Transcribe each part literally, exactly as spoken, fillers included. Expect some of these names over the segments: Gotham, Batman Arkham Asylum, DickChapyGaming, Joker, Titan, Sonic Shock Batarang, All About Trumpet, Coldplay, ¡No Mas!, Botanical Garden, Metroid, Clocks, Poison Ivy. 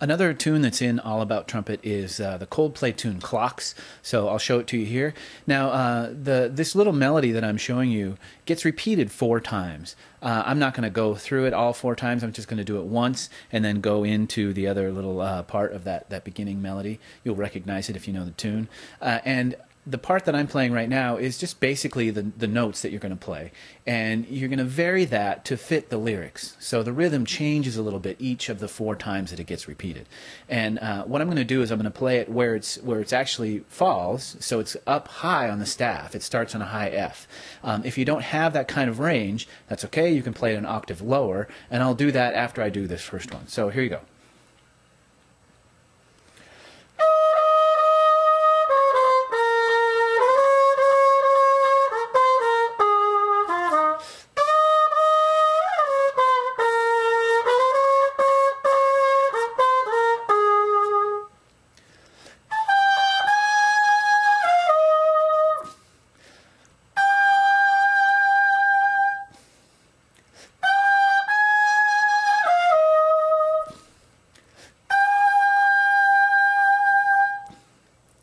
Another tune that's in All About Trumpet is uh, the Coldplay tune Clocks, so I'll show it to you here. Now, uh, the this little melody that I'm showing you gets repeated four times. Uh, I'm not going to go through it all four times. I'm just going to do it once and then go into the other little uh, part of that, that beginning melody. You'll recognize it if you know the tune. Uh, and the part that I'm playing right now is just basically the, the notes that you're going to play. And you're going to vary that to fit the lyrics. So the rhythm changes a little bit each of the four times that it gets repeated. And uh, what I'm going to do is I'm going to play it where it's, where it's actually falls, so it's up high on the staff. It starts on a high F. Um, if you don't have that kind of range, that's okay. You can play it an octave lower. And I'll do that after I do this first one. So here you go.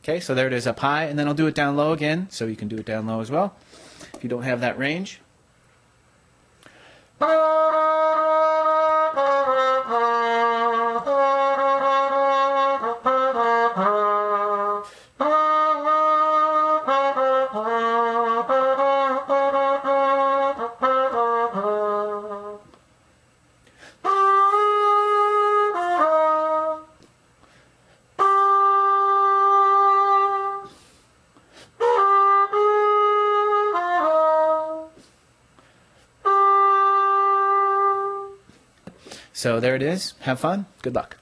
Okay, so there it is up high, and then I'll do it down low again, so you can do it down low as well, if you don't have that range. So there it is. Have fun. Good luck.